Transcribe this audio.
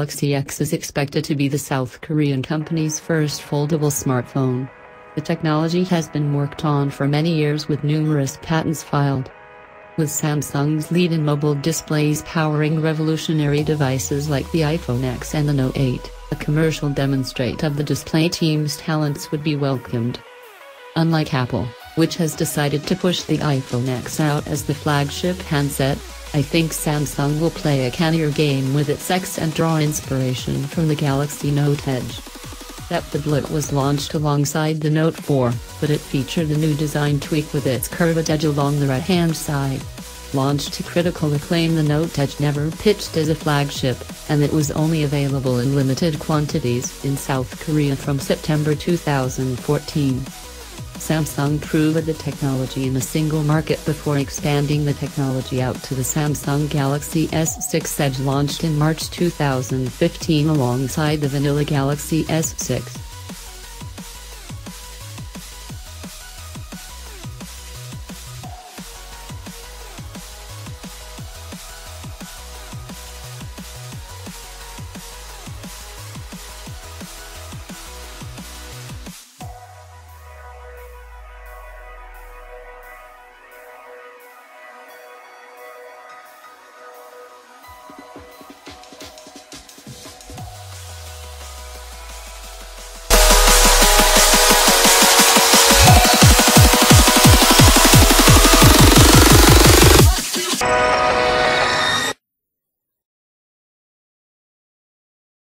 Galaxy X is expected to be the South Korean company's first foldable smartphone. The technology has been worked on for many years with numerous patents filed. With Samsung's lead in mobile displays powering revolutionary devices like the iPhone X and the Note 8, a commercial demonstrate of the display team's talents would be welcomed. Unlike Apple, which has decided to push the iPhone X out as the flagship handset, I think Samsung will play a cannier game with its X and draw inspiration from the Galaxy Note Edge. The Blit was launched alongside the Note 4, but it featured a new design tweak with its curved edge along the right-hand side. Launched to critical acclaim, the Note Edge never pitched as a flagship, and it was only available in limited quantities in South Korea from September 2014. Samsung proved the technology in a single market before expanding the technology out to the Samsung Galaxy S6 Edge launched in March 2015 alongside the vanilla Galaxy S6.